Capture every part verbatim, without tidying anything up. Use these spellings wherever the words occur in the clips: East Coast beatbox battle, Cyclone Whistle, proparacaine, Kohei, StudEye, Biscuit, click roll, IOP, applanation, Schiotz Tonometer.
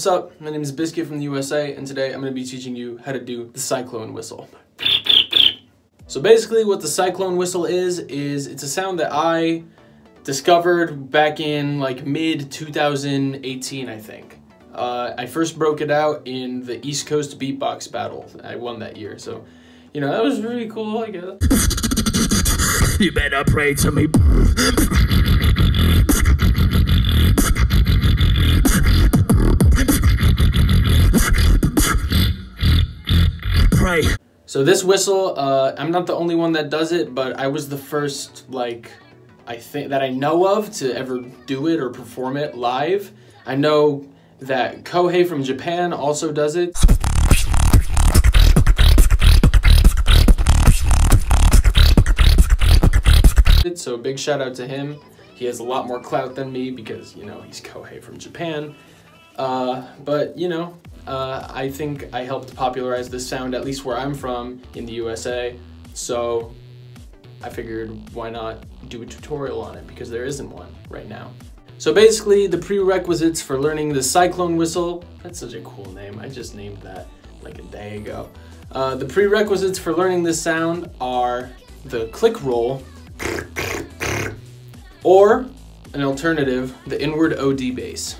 What's up? My name is Biscuit from the U S A, and today I'm going to be teaching you how to do the cyclone whistle. So basically what the cyclone whistle is, is it's a sound that I discovered back in like mid two thousand eighteen, I think. Uh, I first broke it out in the East Coast beatbox battle. I won that year, so, you know, that was really cool, I guess. You better pray to me. So this whistle, uh, I'm not the only one that does it, but I was the first, like, I think that I know of to ever do it or perform it live. I know that Kohei from Japan also does it. So big shout out to him. He has a lot more clout than me because, you know, he's Kohei from Japan. Uh, but, you know, uh, I think I helped popularize this sound, at least where I'm from, in the U S A, so I figured why not do a tutorial on it, because there isn't one right now. So basically, the prerequisites for learning the cyclone whistle, that's such a cool name, I just named that like a day ago. Uh, the prerequisites for learning this sound are the click roll, or an alternative, the inward O D bass.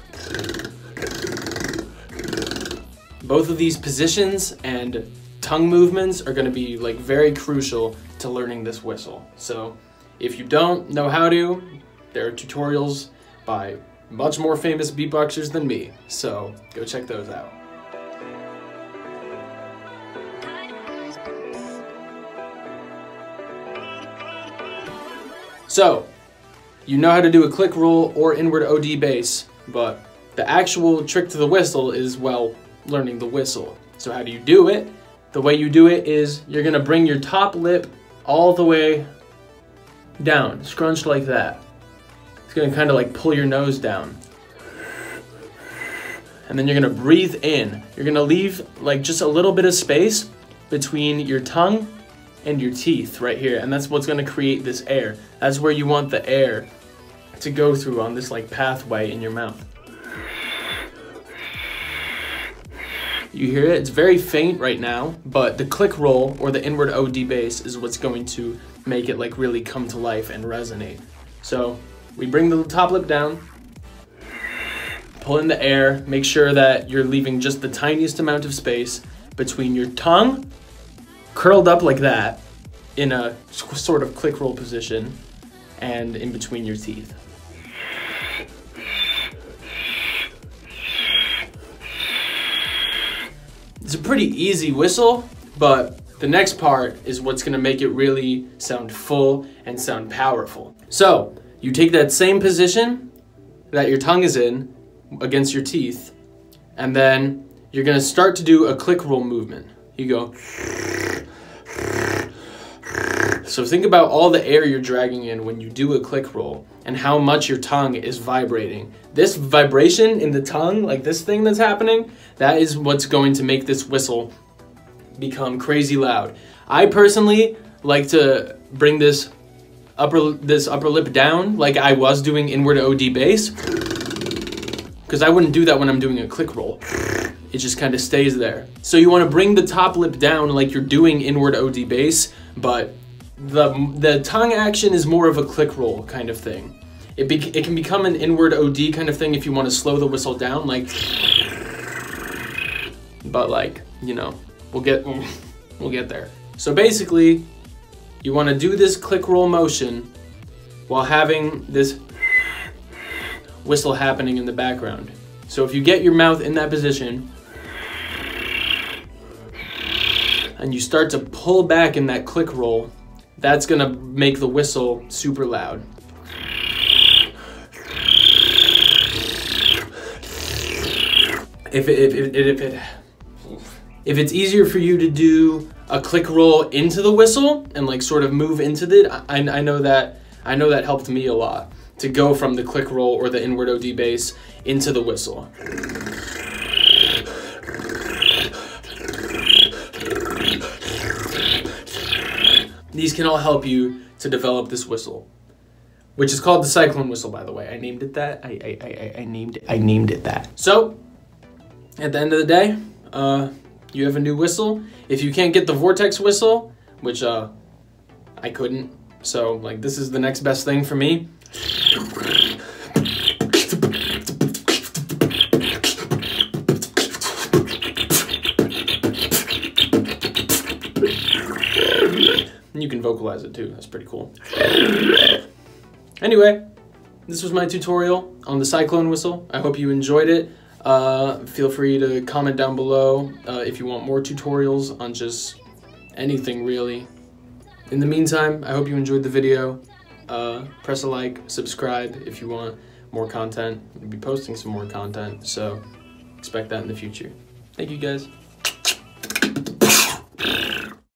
Both of these positions and tongue movements are going to be like very crucial to learning this whistle. So if you don't know how to, there are tutorials by much more famous beatboxers than me. So go check those out. So you know how to do a click roll or inward O D bass, but the actual trick to the whistle is, well, learning the whistle. So how do you do it? The way you do it is you're gonna bring your top lip all the way down, scrunched like that. It's gonna kind of like pull your nose down. And then you're gonna breathe in. You're gonna leave like just a little bit of space between your tongue and your teeth right here. And that's what's gonna create this air. That's where you want the air to go through on this like pathway in your mouth. You hear it? It's very faint right now, but the click roll or the inward O D bass is what's going to make it like really come to life and resonate. So we bring the top lip down, pull in the air, make sure that you're leaving just the tiniest amount of space between your tongue, curled up like that, in a sort of click roll position, and in between your teeth. It's a pretty easy whistle, but the next part is what's gonna make it really sound full and sound powerful. So you take that same position that your tongue is in against your teeth, and then you're gonna start to do a click roll movement. You go. So think about all the air you're dragging in when you do a click roll and how much your tongue is vibrating. This vibration in the tongue, like this thing that's happening, that is what's going to make this whistle become crazy loud. I personally like to bring this upper, this upper lip down like I was doing inward O D bass, because I wouldn't do that when I'm doing a click roll. It just kind of stays there. So you want to bring the top lip down like you're doing inward O D bass, but The, the tongue action is more of a click roll kind of thing. It, be, it can become an inward O D kind of thing if you want to slow the whistle down, like. But like, you know, we'll get, we'll get there. So basically, you want to do this click roll motion while having this whistle happening in the background. So if you get your mouth in that position, and you start to pull back in that click roll, that's gonna make the whistle super loud. If it, if it, if it, if it's easier for you to do a click roll into the whistle and like sort of move into it, I, I know that I know that helped me a lot to go from the click roll or the inward O D bass into the whistle. These can all help you to develop this whistle, which is called the cyclone whistle, by the way. I named it that. I, I, I, I named it. I named it that. So at the end of the day, uh, you have a new whistle. If you can't get the Vortex whistle, which uh, I couldn't, so like this is the next best thing for me. You can vocalize it too, that's pretty cool. Anyway, this was my tutorial on the Cyclone whistle. I hope you enjoyed it. Uh, feel free to comment down below uh, if you want more tutorials on just anything really. In the meantime, I hope you enjoyed the video. Uh, press a like, subscribe if you want more content. We'll be posting some more content, so expect that in the future. Thank you guys.